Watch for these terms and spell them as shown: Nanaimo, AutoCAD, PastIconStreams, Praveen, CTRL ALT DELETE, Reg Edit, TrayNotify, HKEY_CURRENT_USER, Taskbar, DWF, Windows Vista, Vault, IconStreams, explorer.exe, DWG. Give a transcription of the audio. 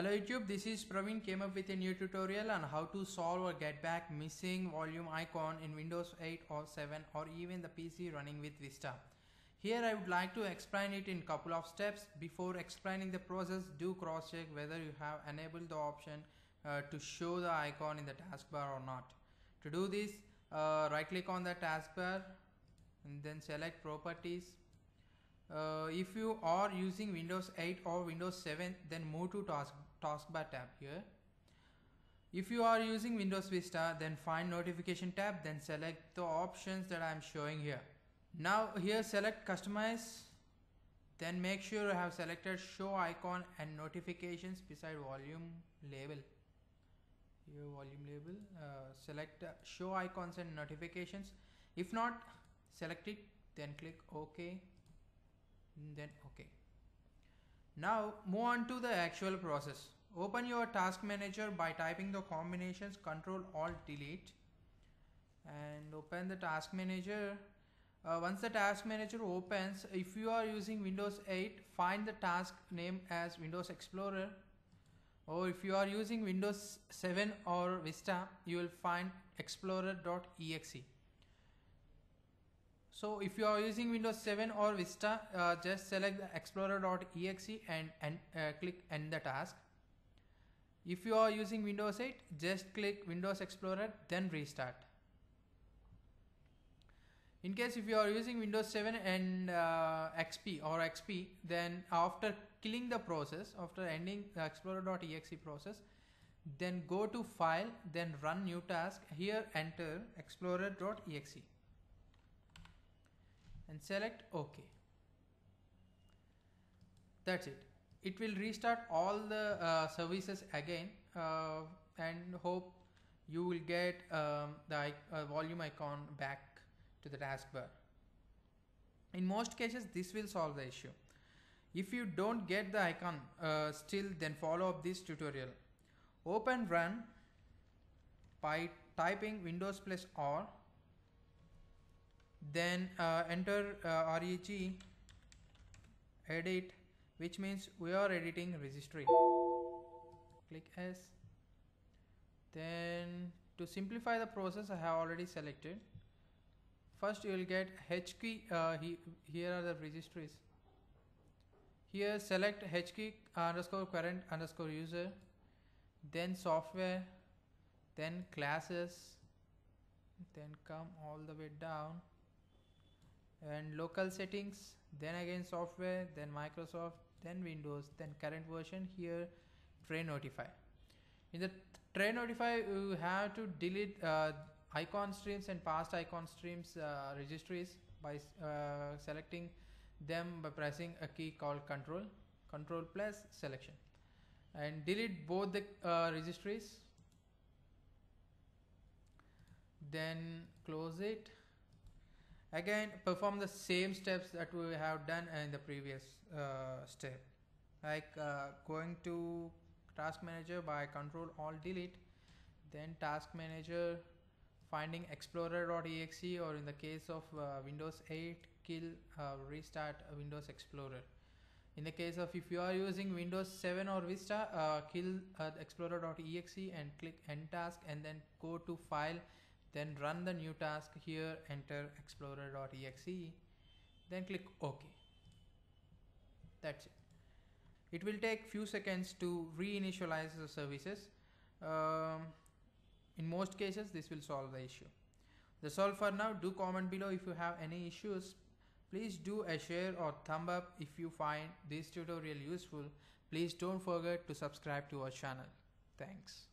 Hello YouTube, this is Praveen. Came up with a new tutorial on how to solve or get back missing volume icon in Windows 8 or 7 or even the PC running with Vista. Here I would like to explain it in couple of steps. Before explaining the process, do cross check whether you have enabled the option to show the icon in the taskbar or not. To do this, right click on the taskbar and then select properties. If you are using Windows 8 or Windows 7, then move to taskbar tab here. If you are using Windows Vista, then find notification tab, then select the options that I am showing here. Now here select customize, then make sure you have selected show icon and notifications beside volume label. Your volume label, select show icons and notifications. If not, select it, then click OK. Then OK. Now move on to the actual process. Open your task manager by typing the combinations CTRL ALT DELETE and open the task manager. Once the task manager opens, if you are using Windows 8, find the task name as Windows Explorer, or if you are using Windows 7 or Vista, you will find explorer.exe. So if you are using Windows 7 or Vista, just select the explorer.exe and click end the task. If you are using Windows 8, just click Windows Explorer, then restart. In case if you are using Windows 7 and XP, then after killing the process, after ending the explorer.exe process, then go to file, then run new task. Here enter explorer.exe and select OK. That's it. It will restart all the services again and hope you will get the volume icon back to the taskbar. In most cases, this will solve the issue. If you don't get the icon still, then follow up this tutorial. Open run by typing Windows + R, then enter Reg Edit, which means we are editing registry. Click S. Then to simplify the process, I have already selected. First you will get HKEY. Here are the registries. Here select HKEY_CURRENT_USER, then software, then classes, then come all the way down and local settings, then again software, then Microsoft, then Windows, then current version. Here TrayNotify. In the TrayNotify you have to delete IconStreams and PastIconStreams registries by selecting them by pressing a key called Ctrl plus selection, and delete both the registries, then close it. Again perform the same steps that we have done in the previous step, like going to task manager by Ctrl Alt Delete, then task manager, finding explorer.exe, or in the case of Windows 8, kill restart Windows Explorer. In the case of if you are using Windows 7 or Vista, kill explorer.exe and click end task, and then go to file, then run the new task. Here enter explorer.exe, then click OK. That's it. It will take few seconds to reinitialize the services. In most cases this will solve the issue. That's all for now. Do comment below if you have any issues. Please do a share or thumb up if you find this tutorial useful. Please don't forget to subscribe to our channel. Thanks.